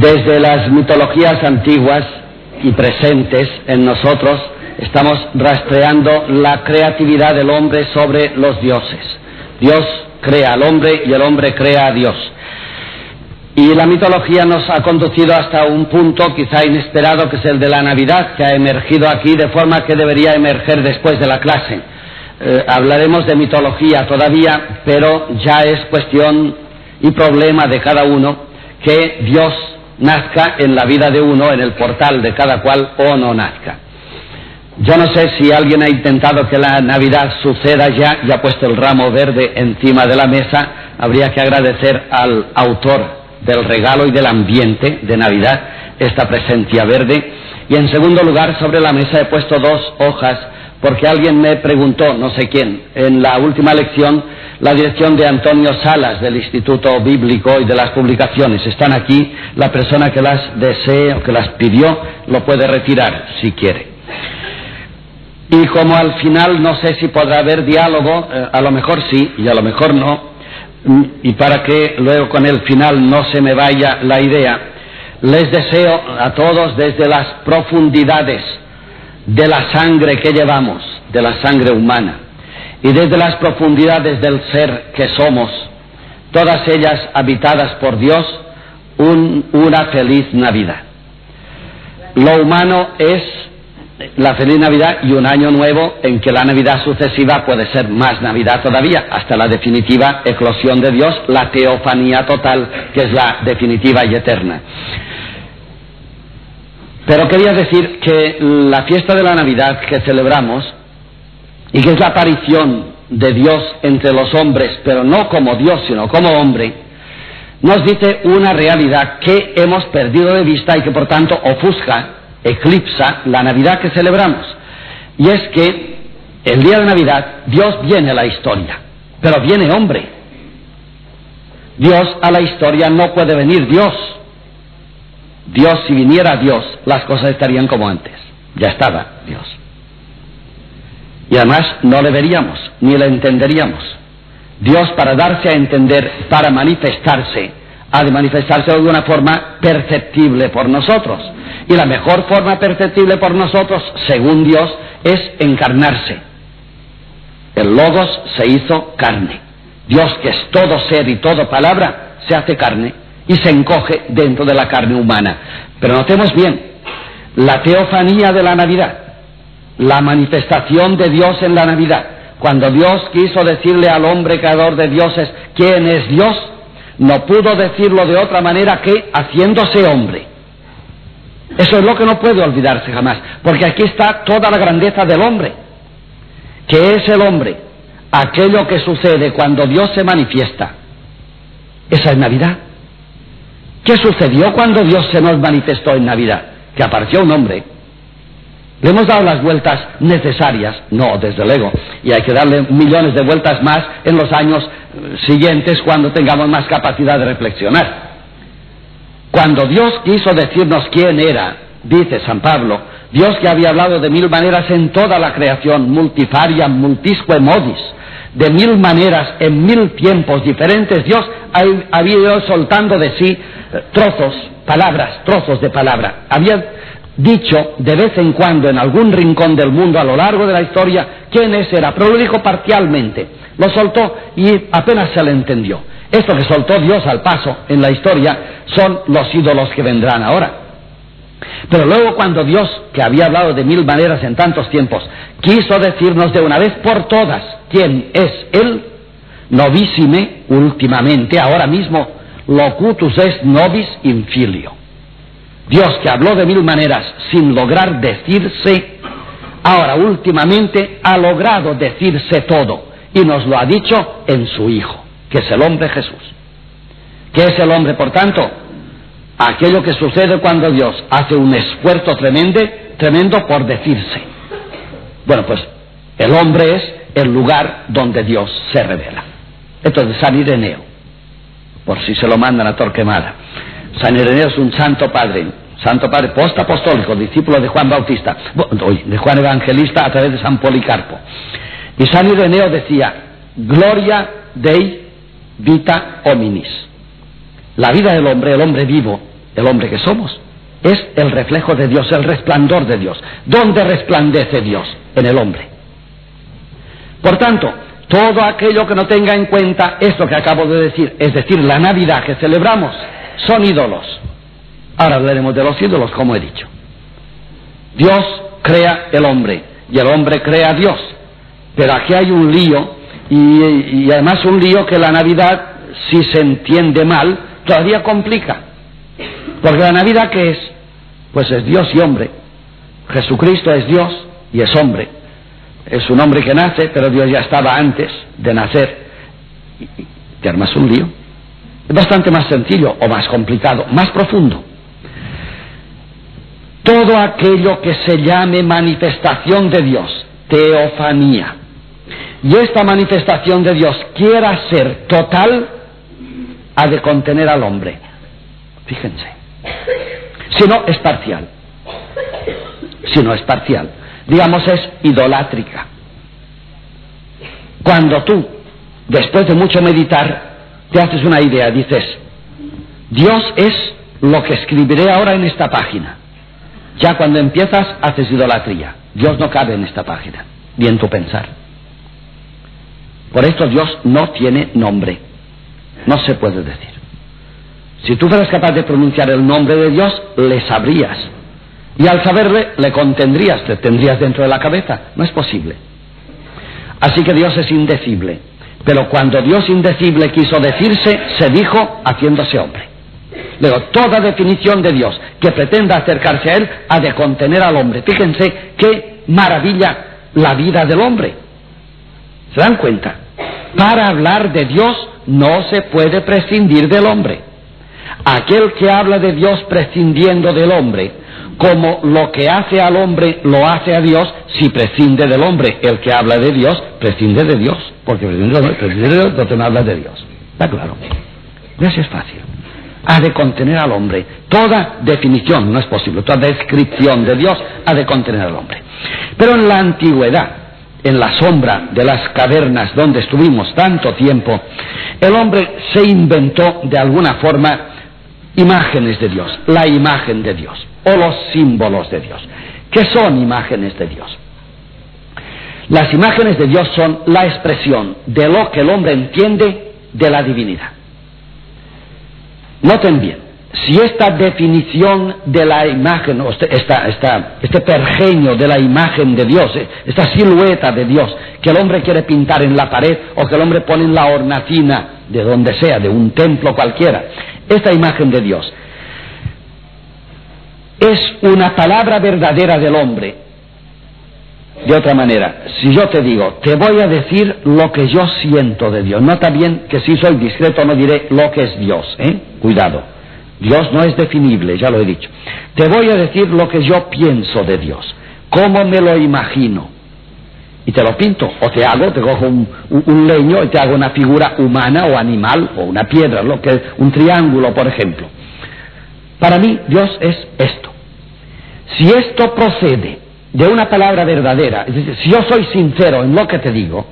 Desde las mitologías antiguas y presentes en nosotros estamos rastreando la creatividad del hombre sobre los dioses. Dios crea al hombre y el hombre crea a Dios. Y la mitología nos ha conducido hasta un punto quizá inesperado, que es el de la Navidad, que ha emergido aquí de forma que debería emerger después de la clase. Hablaremos de mitología todavía, pero ya es cuestión y problema de cada uno que Dios nazca en la vida de uno, en el portal de cada cual, o no nazca. Yo no sé si alguien ha intentado que la Navidad suceda ya y ha puesto el ramo verde encima de la mesa. Habría que agradecer al autor del regalo y del ambiente de Navidad esta presencia verde. Y en segundo lugar, sobre la mesa he puesto dos hojas, porque alguien me preguntó, no sé quién, en la última lección, la dirección de Antonio Salas, del Instituto Bíblico y de las publicaciones. Están aquí, la persona que las desee o que las pidió lo puede retirar si quiere. Y como al final no sé si podrá haber diálogo, a lo mejor sí y a lo mejor no, y para que luego con el final no se me vaya la idea, les deseo a todos desde las profundidades de la sangre que llevamos, de la sangre humana, y desde las profundidades del ser que somos, todas ellas habitadas por Dios, una feliz Navidad. Lo humano es la feliz Navidad y un año nuevo en que la Navidad sucesiva puede ser más Navidad todavía, hasta la definitiva eclosión de Dios, la teofanía total, que es la definitiva y eterna. Pero quería decir que la fiesta de la Navidad que celebramos, y que es la aparición de Dios entre los hombres, pero no como Dios, sino como hombre, nos dice una realidad que hemos perdido de vista y que por tanto ofusca, eclipsa la Navidad que celebramos. Y es que el día de Navidad Dios viene a la historia, pero viene hombre. Dios a la historia no puede venir Dios. Dios, si viniera Dios, las cosas estarían como antes. Ya estaba Dios. Y además no le veríamos, ni le entenderíamos. Dios, para darse a entender, para manifestarse, ha de manifestarse de una forma perceptible por nosotros. Y la mejor forma perceptible por nosotros, según Dios, es encarnarse. El Logos se hizo carne. Dios, que es todo ser y toda palabra, se hace carne y se encoge dentro de la carne humana. Pero notemos bien, la teofanía de la Navidad, la manifestación de Dios en la Navidad, cuando Dios quiso decirle al hombre creador de dioses quién es Dios, no pudo decirlo de otra manera que haciéndose hombre. Eso es lo que no puede olvidarse jamás, porque aquí está toda la grandeza del hombre. ¿Qué es el hombre? Aquello que sucede cuando Dios se manifiesta. Esa es Navidad. ¿Qué sucedió cuando Dios se nos manifestó en Navidad? Que apareció un hombre. ¿Le hemos dado las vueltas necesarias? No, desde luego. Y hay que darle millones de vueltas más en los años siguientes, cuando tengamos más capacidad de reflexionar. Cuando Dios quiso decirnos quién era, dice San Pablo, Dios que había hablado de mil maneras en toda la creación, multifaria, multisque modis, de mil maneras, en mil tiempos diferentes, Dios había ido soltando de sí trozos, palabras, trozos de palabra. Había dicho de vez en cuando en algún rincón del mundo a lo largo de la historia quién es era, pero lo dijo parcialmente, lo soltó y apenas se le entendió. Esto que soltó Dios al paso en la historia son los ídolos que vendrán ahora. Pero luego, cuando Dios, que había hablado de mil maneras en tantos tiempos, quiso decirnos de una vez por todas quién es Él, novísime, últimamente, ahora mismo, locutus est nobis in filio. Dios que habló de mil maneras sin lograr decirse, ahora últimamente ha logrado decirse todo, y nos lo ha dicho en su Hijo, que es el hombre Jesús. ¿Qué es el hombre, por tanto? Aquello que sucede cuando Dios hace un esfuerzo tremendo por decirse. Bueno, pues el hombre es el lugar donde Dios se revela. Esto es de San Ireneo, por si se lo mandan a Torquemada. San Ireneo es un santo padre postapostólico, discípulo de Juan Bautista, de Juan Evangelista a través de San Policarpo. Y San Ireneo decía, Gloria Dei vita hominis. La vida del hombre, el hombre vivo, el hombre que somos, es el reflejo de Dios, el resplandor de Dios. ¿Dónde resplandece Dios? En el hombre. Por tanto, todo aquello que no tenga en cuenta esto que acabo de decir, es decir, la Navidad que celebramos, son ídolos. Ahora hablaremos de los ídolos, como he dicho. Dios crea el hombre, y el hombre crea a Dios. Pero aquí hay un lío, y además un lío que la Navidad, si se entiende mal, todavía complica. Porque la Navidad, ¿qué es? Pues es Dios y hombre. Jesucristo es Dios y es hombre. Es un hombre que nace, pero Dios ya estaba antes de nacer. Y te armas un lío. Es bastante más sencillo, o más complicado, más profundo. Todo aquello que se llame manifestación de Dios, teofanía, y esta manifestación de Dios quiera ser total, ha de contener al hombre. Fíjense. Si no, es parcial. Si no, es parcial. Digamos, es idolátrica. Cuando tú, después de mucho meditar, te haces una idea, dices, Dios es lo que escribiré ahora en esta página. Ya cuando empiezas, haces idolatría. Dios no cabe en esta página, ni en tu pensar. Por esto Dios no tiene nombre. No se puede decir. Si tú fueras capaz de pronunciar el nombre de Dios, le sabrías. Y al saberle, le contendrías, le tendrías dentro de la cabeza. No es posible. Así que Dios es indecible. Pero cuando Dios indecible quiso decirse, se dijo haciéndose hombre. Luego, toda definición de Dios que pretenda acercarse a él ha de contener al hombre. Fíjense qué maravilla la vida del hombre. ¿Se dan cuenta? Para hablar de Dios no se puede prescindir del hombre. Aquel que habla de Dios prescindiendo del hombre, como lo que hace al hombre lo hace a Dios, si prescinde del hombre. El que habla de Dios prescinde de Dios, porque prescinde de Dios, no habla de Dios. ¿Está claro? Ya sí es fácil. Ha de contener al hombre. Toda definición, no es posible, toda descripción de Dios ha de contener al hombre. Pero en la antigüedad, en la sombra de las cavernas donde estuvimos tanto tiempo, el hombre se inventó de alguna forma imágenes de Dios, la imagen de Dios, o los símbolos de Dios. ¿Qué son imágenes de Dios? Las imágenes de Dios son la expresión de lo que el hombre entiende de la divinidad. Noten bien, si esta definición de la imagen, o este pergenio de la imagen de Dios, esta silueta de Dios que el hombre quiere pintar en la pared o que el hombre pone en la hornacina, de donde sea, de un templo cualquiera, esta imagen de Dios es una palabra verdadera del hombre. De otra manera, si yo te digo, te voy a decir lo que yo siento de Dios. Nota bien que si soy discreto no diré lo que es Dios, ¿eh? Cuidado. Dios no es definible, ya lo he dicho. Te voy a decir lo que yo pienso de Dios, cómo me lo imagino. Y te lo pinto, o te cojo un leño y te hago una figura humana o animal, o una piedra, lo que, un triángulo, por ejemplo. Para mí, Dios es esto. Si esto procede de una palabra verdadera, es decir, si yo soy sincero en lo que te digo,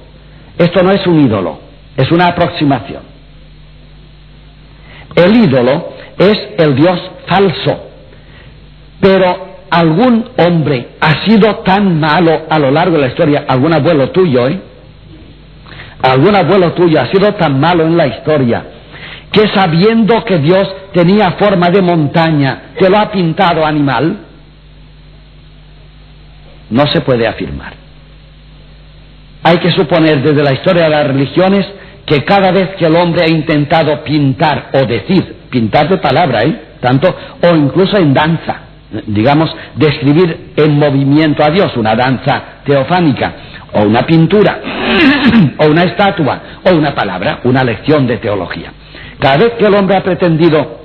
esto no es un ídolo, es una aproximación. El ídolo es el Dios falso, pero algún hombre ha sido tan malo a lo largo de la historia, algún abuelo tuyo, algún abuelo tuyo ha sido tan malo en la historia, que sabiendo que Dios tenía forma de montaña, que lo ha pintado animal. No se puede afirmar. Hay que suponer desde la historia de las religiones que cada vez que el hombre ha intentado pintar o decir, pintar de palabra, tanto, o incluso en danza, digamos, describir en movimiento a Dios, una danza teofánica, o una pintura, o una estatua, o una palabra, una lección de teología. Cada vez que el hombre ha pretendido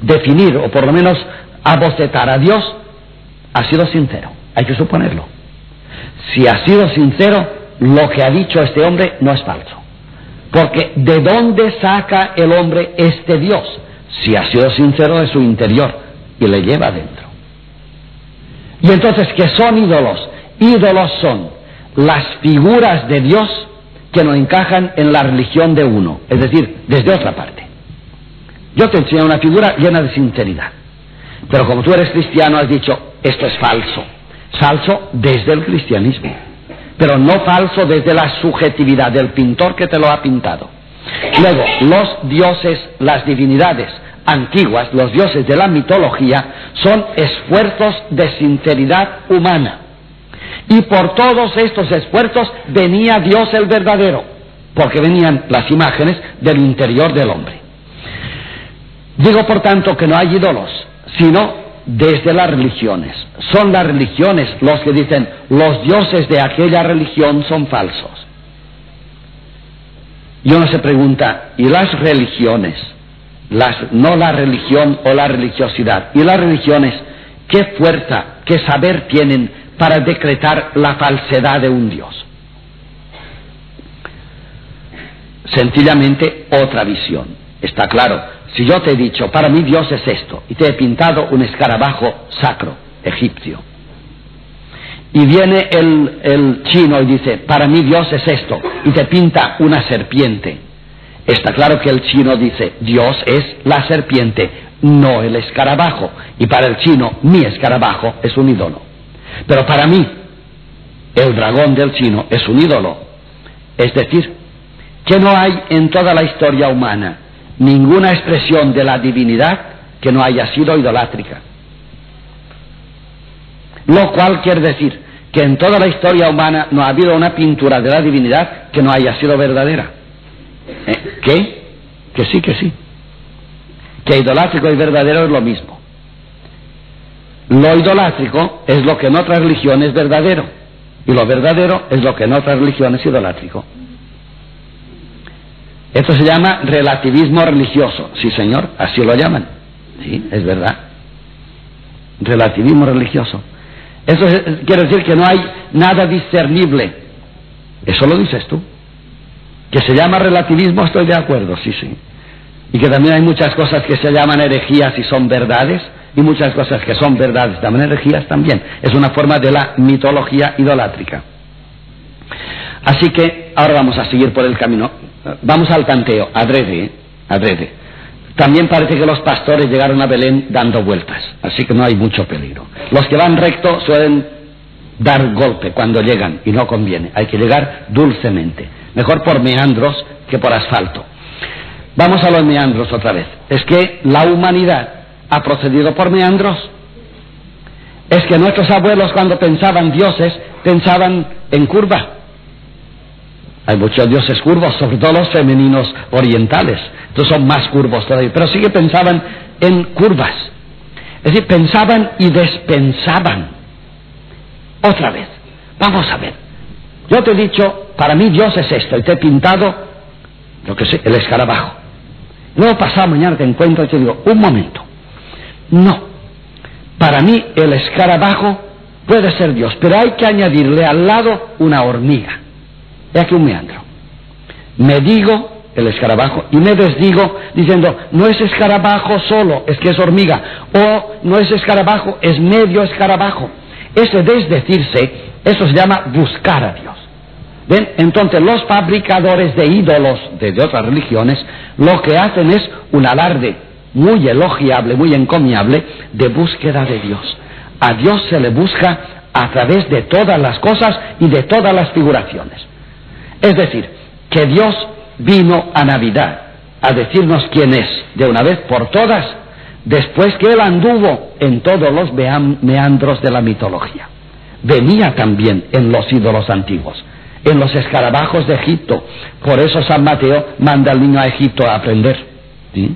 definir, o por lo menos abocetar a Dios, ha sido sincero. Hay que suponerlo. Si ha sido sincero, lo que ha dicho este hombre no es falso. Porque ¿de dónde saca el hombre este Dios? Si ha sido sincero, de su interior, y le lleva adentro. Y entonces, ¿qué son ídolos? Ídolos son las figuras de Dios que no encajan en la religión de uno, es decir, desde otra parte. Yo te enseñé una figura llena de sinceridad, pero como tú eres cristiano has dicho, esto es falso. Falso desde el cristianismo, pero no falso desde la subjetividad del pintor que te lo ha pintado. Luego, los dioses, las divinidades antiguas, los dioses de la mitología, son esfuerzos de sinceridad humana. Y por todos estos esfuerzos venía Dios el verdadero, porque venían las imágenes del interior del hombre. Digo, por tanto, que no hay ídolos, sino desde las religiones. Son las religiones los que dicen, los dioses de aquella religión son falsos. Y uno se pregunta, ¿y las religiones? No la religión o la religiosidad. ¿Y las religiones qué fuerza, qué saber tienen para decretar la falsedad de un Dios? Sencillamente, otra visión. Está claro. Si yo te he dicho, para mí Dios es esto, y te he pintado un escarabajo sacro, egipcio, y viene el chino y dice, para mí Dios es esto, y te pinta una serpiente, está claro que el chino dice, Dios es la serpiente, no el escarabajo, y para el chino, mi escarabajo es un ídolo. Pero para mí, el dragón del chino es un ídolo. Es decir, que no hay en toda la historia humana ninguna expresión de la divinidad que no haya sido idolátrica. Lo cual quiere decir que en toda la historia humana no ha habido una pintura de la divinidad que no haya sido verdadera. ¿Qué? Que sí, que sí. Que idolátrico y verdadero es lo mismo. Lo idolátrico es lo que en otra religión es verdadero. Y lo verdadero es lo que en otra religión es idolátrico. Esto se llama relativismo religioso. Sí, señor, así lo llaman. Sí, es verdad. Relativismo religioso. Eso quiere decir que no hay nada discernible. Eso lo dices tú. Que se llama relativismo, estoy de acuerdo, sí, sí. Y que también hay muchas cosas que se llaman herejías y son verdades, y muchas cosas que son verdades y también herejías también. Es una forma de la mitología idolátrica. Así que ahora vamos a seguir por el camino. Vamos al tanteo, adrede, adrede. También parece que los pastores llegaron a Belén dando vueltas, así que no hay mucho peligro. Los que van recto suelen dar golpe cuando llegan y no conviene. Hay que llegar dulcemente, mejor por meandros que por asfalto. Vamos a los meandros otra vez. Es que la humanidad ha procedido por meandros. Es que nuestros abuelos, cuando pensaban dioses, pensaban en curva. Hay muchos dioses curvos, sobre todo los femeninos orientales. Entonces son más curvos todavía, pero sí que pensaban en curvas. Es decir, pensaban y despensaban. Otra vez, vamos a ver. Yo te he dicho, para mí Dios es esto, y te he pintado, lo que sé, el escarabajo. Luego pasado mañana te encuentro y te digo, un momento. No, para mí el escarabajo puede ser Dios, pero hay que añadirle al lado una hormiga. He aquí un meandro. Me digo el escarabajo y me desdigo diciendo, no es escarabajo solo, es que es hormiga, o no es escarabajo, es medio escarabajo. Ese desdecirse, eso se llama buscar a Dios. ¿Ven? Entonces los fabricadores de ídolos de otras religiones lo que hacen es un alarde muy elogiable, muy encomiable de búsqueda de Dios. A Dios se le busca a través de todas las cosas y de todas las figuraciones. Es decir, que Dios vino a Navidad a decirnos quién es, de una vez por todas, después que Él anduvo en todos los meandros de la mitología. Venía también en los ídolos antiguos, en los escarabajos de Egipto. Por eso San Mateo manda al niño a Egipto a aprender. ¿Sí?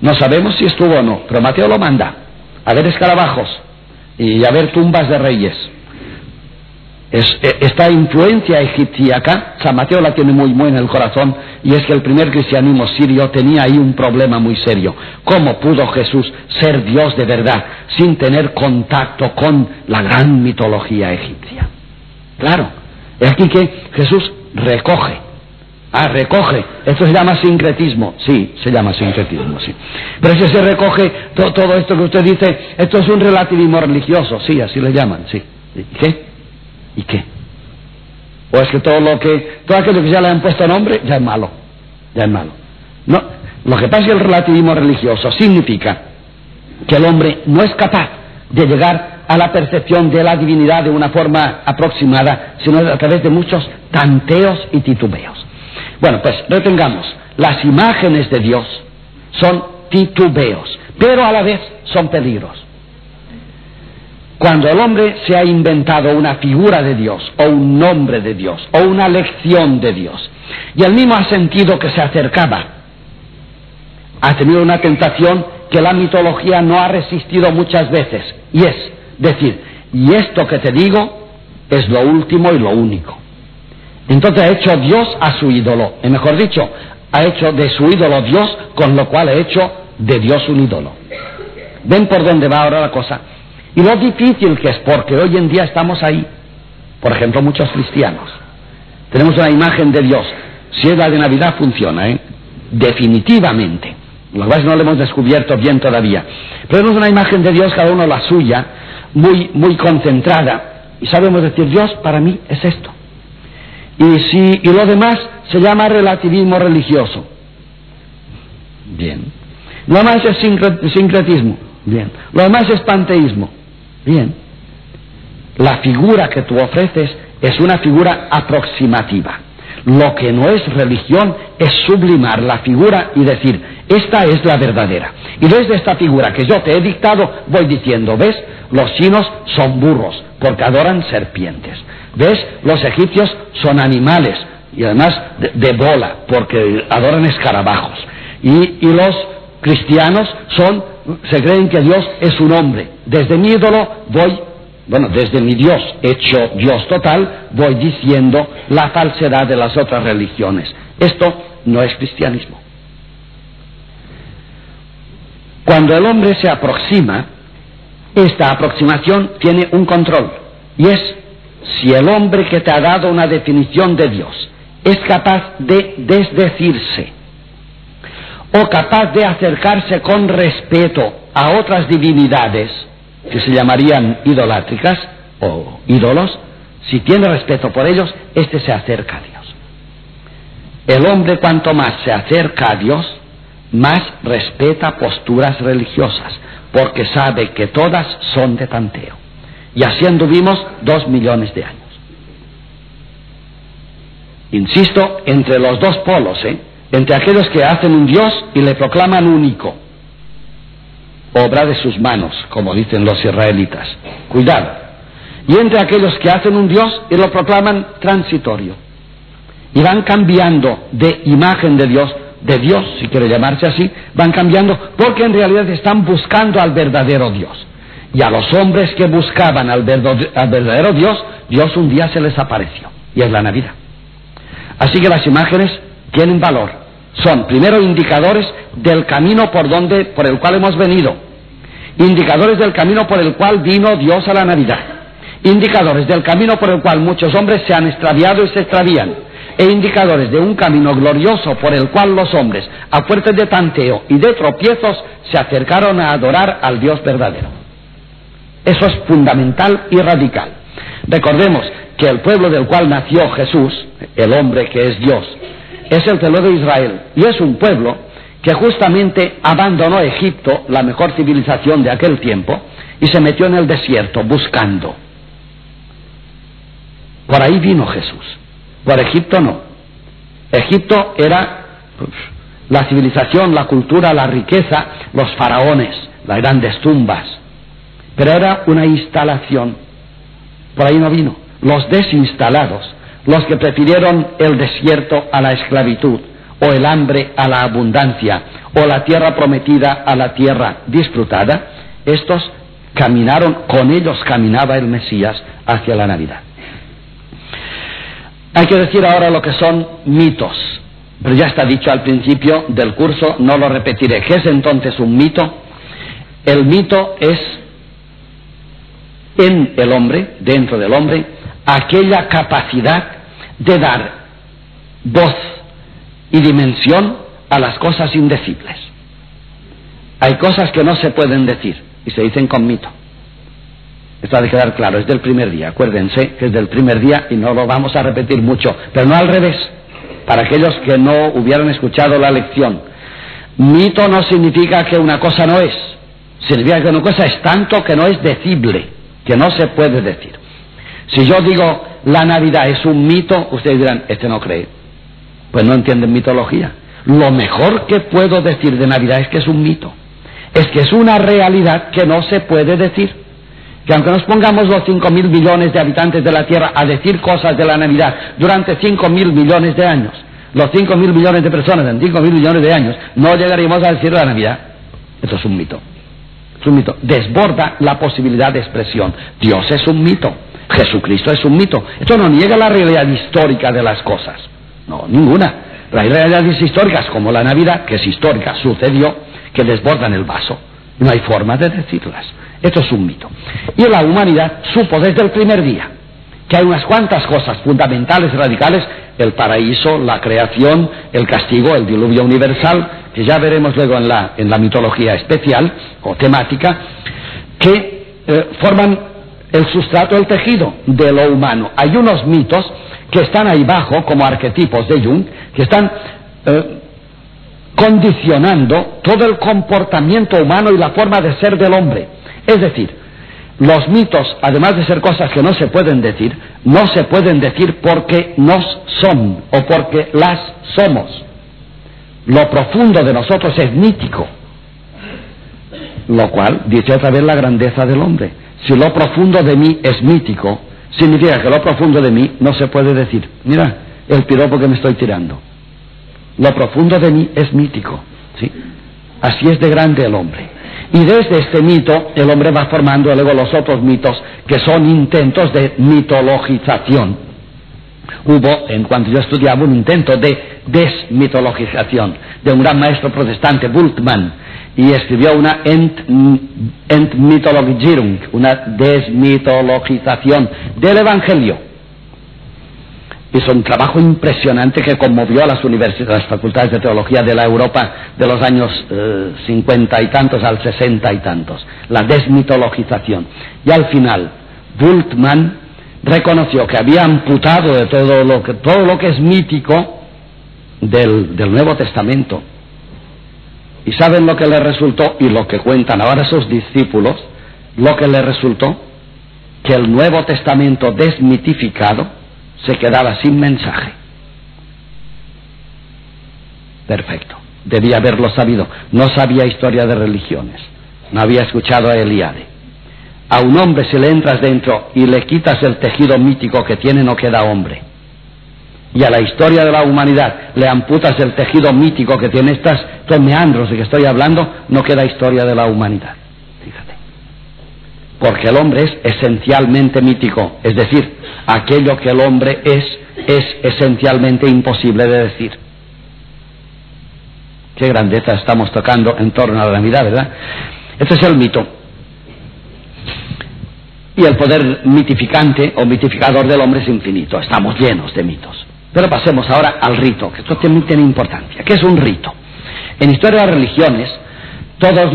No sabemos si estuvo o no, pero Mateo lo manda a ver escarabajos y a ver tumbas de reyes. Esta influencia egipciaca, San Mateo la tiene muy, muy en el corazón, y es que el primer cristianismo sirio tenía ahí un problema muy serio. ¿Cómo pudo Jesús ser Dios de verdad sin tener contacto con la gran mitología egipcia? Claro, es aquí que Jesús recoge, recoge, esto se llama sincretismo, sí, se llama sincretismo, sí. Pero si se recoge todo esto que usted dice, esto es un relativismo religioso, sí, así le llaman, sí. ¿Qué? ¿Y qué? ¿O es que todo aquello que ya le han puesto nombre ya es malo? Ya es malo. No, Lo que pasa es que el relativismo religioso significa que el hombre no es capaz de llegar a la percepción de la divinidad de una forma aproximada, sino a través de muchos tanteos y titubeos. Bueno, pues retengamos, las imágenes de Dios son titubeos, pero a la vez son peligros. Cuando el hombre se ha inventado una figura de Dios, o un nombre de Dios, o una lección de Dios, y el mismo ha sentido que se acercaba, ha tenido una tentación que la mitología no ha resistido muchas veces, y es decir, y esto que te digo es lo último y lo único. Entonces ha hecho Dios a su ídolo, y mejor dicho, ha hecho de su ídolo Dios, con lo cual ha hecho de Dios un ídolo. ¿Ven por dónde va ahora la cosa? Y lo difícil que es, porque hoy en día estamos ahí. Por ejemplo, muchos cristianos. Tenemos una imagen de Dios. Si es la de Navidad, funciona, ¿eh? Definitivamente. Lo cual no lo hemos descubierto bien todavía. Pero tenemos una imagen de Dios, cada uno la suya, muy concentrada. Y sabemos decir, Dios para mí es esto. Y lo demás se llama relativismo religioso. Bien. Lo demás es sincretismo. Bien. Lo demás es panteísmo. Bien. La figura que tú ofreces es una figura aproximativa. Lo que no es religión es sublimar la figura y decir, esta es la verdadera. Y desde esta figura que yo te he dictado, voy diciendo, ¿ves? Los chinos son burros, porque adoran serpientes. ¿Ves? Los egipcios son animales, y además de bola, porque adoran escarabajos. Y los cristianos se creen que Dios es un hombre. Desde mi ídolo desde mi Dios, hecho Dios total, voy diciendo la falsedad de las otras religiones. Esto no es cristianismo. Cuando el hombre se aproxima, esta aproximación tiene un control, y es si el hombre que te ha dado una definición de Dios es capaz de desdecirse, o capaz de acercarse con respeto a otras divinidades, que se llamarían idolátricas o ídolos. Si tiene respeto por ellos, este se acerca a Dios. El hombre, cuanto más se acerca a Dios, más respeta posturas religiosas, porque sabe que todas son de tanteo. Y así anduvimos 2 millones de años. Insisto, entre los dos polos, entre aquellos que hacen un Dios y le proclaman único, obra de sus manos, como dicen los israelitas. Cuidado. Y entre aquellos que hacen un Dios y lo proclaman transitorio. Y van cambiando de imagen de Dios, si quiere llamarse así, van cambiando, porque en realidad están buscando al verdadero Dios. Y a los hombres que buscaban al verdadero Dios, Dios un día se les apareció. Y es la Navidad. Así que las imágenes tienen valor. Son, primero, indicadores del camino por el cual hemos venido. Indicadores del camino por el cual vino Dios a la Navidad. Indicadores del camino por el cual muchos hombres se han extraviado y se extravían. E indicadores de un camino glorioso por el cual los hombres, a fuerza de tanteo y de tropiezos, se acercaron a adorar al Dios verdadero. Eso es fundamental y radical. Recordemos que el pueblo del cual nació Jesús, el hombre que es Dios, es el pueblo de Israel, y es un pueblo que justamente abandonó Egipto, la mejor civilización de aquel tiempo, y se metió en el desierto buscando. Por ahí vino Jesús, por Egipto no. Egipto era la civilización, la cultura, la riqueza, los faraones, las grandes tumbas, pero era una instalación. Por ahí no vino. Los desinstalados, los que prefirieron el desierto a la esclavitud, o el hambre a la abundancia, o la tierra prometida a la tierra disfrutada, estos caminaron, con ellos caminaba el Mesías hacia la Navidad. Hay que decir ahora lo que son mitos, pero ya está dicho al principio del curso, no lo repetiré. ¿Qué es entonces un mito? El mito es en el hombre, dentro del hombre, aquella capacidad de dar voz y dimensión a las cosas indecibles. Hay cosas que no se pueden decir y se dicen con mito. Esto ha de quedar claro, es del primer día, acuérdense que es del primer día y no lo vamos a repetir mucho, pero no al revés, para aquellos que no hubieran escuchado la lección. Mito no significa que una cosa no es. Significa que una cosa es tanto que no es decible, que no se puede decir. Si yo digo, la Navidad es un mito, ustedes dirán, este no cree. Pues no entienden mitología. Lo mejor que puedo decir de Navidad es que es un mito. Es que es una realidad que no se puede decir. Que aunque nos pongamos los 5.000 millones de habitantes de la Tierra a decir cosas de la Navidad durante 5.000 millones de años, los 5.000 millones de personas en 5.000 millones de años, no llegaríamos a decir la Navidad. Esto es un mito. Es un mito. Desborda la posibilidad de expresión. Dios es un mito. Jesucristo es un mito. Esto no niega la realidad histórica de las cosas. No, ninguna. Hay realidades históricas como la Navidad, que es histórica, sucedió, que desbordan el vaso. No hay forma de decirlas. Esto es un mito. Y la humanidad supo desde el primer día que hay unas cuantas cosas fundamentales, radicales: el paraíso, la creación, el castigo, el diluvio universal, que ya veremos luego en la mitología especial o temática, que forman el sustrato, el tejido de lo humano. Hay unos mitos que están ahí abajo, como arquetipos de Jung, que están condicionando todo el comportamiento humano y la forma de ser del hombre. Es decir, los mitos, además de ser cosas que no se pueden decir, no se pueden decir porque nos son o porque las somos. Lo profundo de nosotros es mítico, lo cual dice otra vez la grandeza del hombre. Si lo profundo de mí es mítico, significa que lo profundo de mí no se puede decir. Mira el piropo que me estoy tirando. Lo profundo de mí es mítico, ¿sí? Así es de grande el hombre. Y desde este mito, el hombre va formando luego los otros mitos, que son intentos de mitologización. Hubo, en cuanto yo estudiaba, un intento de desmitologización de un gran maestro protestante, Bultmann, y escribió una Entmythologisierung, una desmitologización del Evangelio. Hizo un trabajo impresionante que conmovió a las universidades, las facultades de teología de la Europa de los años 50 y tantos al 60 y tantos, la desmitologización. Y al final, Bultmann reconoció que había amputado de todo lo que es mítico del Nuevo Testamento. ¿Y saben lo que le resultó? Y lo que cuentan ahora sus discípulos, lo que le resultó, que el Nuevo Testamento desmitificado se quedaba sin mensaje. Perfecto. Debía haberlo sabido. No sabía historia de religiones. No había escuchado a Eliade. A un hombre, si le entras dentro y le quitas el tejido mítico que tiene, no queda hombre. Y a la historia de la humanidad le amputas el tejido mítico que tiene, estos meandros de que estoy hablando, no queda historia de la humanidad. Fíjate. Porque el hombre es esencialmente mítico, es decir, aquello que el hombre es esencialmente imposible de decir. Qué grandeza estamos tocando en torno a la Navidad, ¿verdad? Este es el mito. Y el poder mitificante o mitificador del hombre es infinito. Estamos llenos de mitos. Pero pasemos ahora al rito, que esto también tiene importancia. ¿Qué es un rito? En historia de las religiones, todos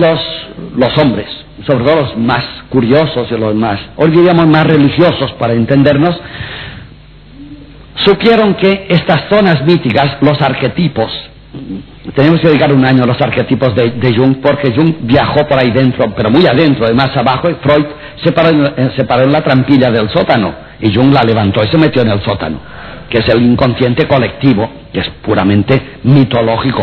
los hombres, sobre todo los más curiosos y los más, hoy diríamos más religiosos para entendernos, supieron que estas zonas míticas, los arquetipos, tenemos que dedicar un año a los arquetipos de Jung, porque Jung viajó por ahí dentro, pero muy adentro, de más abajo, y Freud se paró en la trampilla del sótano, y Jung la levantó y se metió en el sótano, que es el inconsciente colectivo, que es puramente mitológico.